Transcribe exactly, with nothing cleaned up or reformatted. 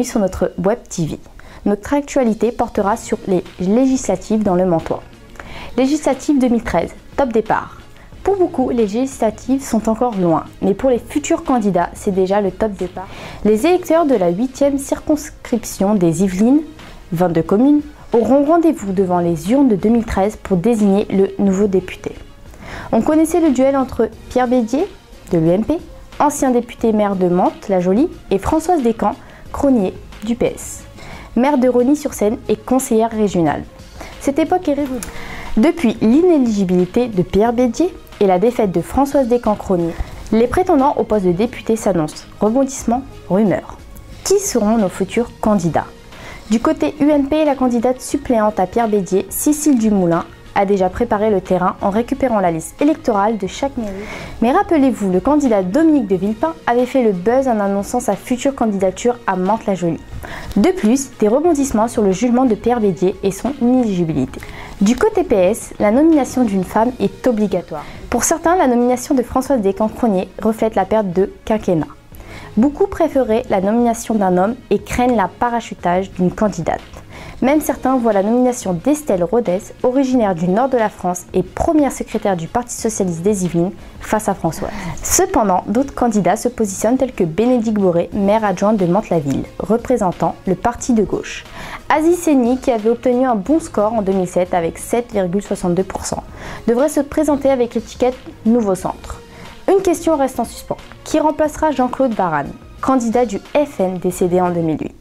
bienvenue sur notre web T V. Notre actualité portera sur les législatives dans le Mantois. Législatives deux mille treize, top départ. Pour beaucoup, les législatives sont encore loin, mais pour les futurs candidats, c'est déjà le top départ. Les électeurs de la huitième circonscription des Yvelines, vingt-deux communes, auront rendez-vous devant les urnes de deux mille treize pour désigner le nouveau député. On connaissait le duel entre Pierre Bédier, de l'U M P, ancien député maire de Mantes-la-Jolie, et Françoise Descamps-Crosnier, du P S, maire de Rogny-sur-Seine et conseillère régionale. Cette époque est révolue. Depuis l'inéligibilité de Pierre Bédier et la défaite de Françoise Descamps-Crosnier, les prétendants au poste de député s'annoncent. Rebondissements, rumeurs. Qui seront nos futurs candidats? Du côté U M P, la candidate suppléante à Pierre Bédier, Cécile Dumoulin, a déjà préparé le terrain en récupérant la liste électorale de chaque mairie. Mais rappelez-vous, le candidat Dominique de Villepin avait fait le buzz en annonçant sa future candidature à Mantes-la-Jolie. De plus, des rebondissements sur le jugement de Pierre Bédier et son inéligibilité. Du côté P S, la nomination d'une femme est obligatoire. Pour certains, la nomination de Françoise Descamps-Crosnier reflète la perte de quinquennat. Beaucoup préféraient la nomination d'un homme et craignent la parachutage d'une candidate. Même certains voient la nomination d'Estelle Rodès, originaire du nord de la France et première secrétaire du Parti Socialiste des Yvelines, face à Françoise. Cependant, d'autres candidats se positionnent tels que Bénédicte Bauret, maire adjointe de Mantes-la-Ville, représentant le parti de gauche. Aziz Seni, qui avait obtenu un bon score en deux mille sept avec sept virgule soixante-deux pour cent, devrait se présenter avec l'étiquette « Nouveau Centre ». Une question reste en suspens. Qui remplacera Jean-Claude Varanne, candidat du F N décédé en deux mille huit?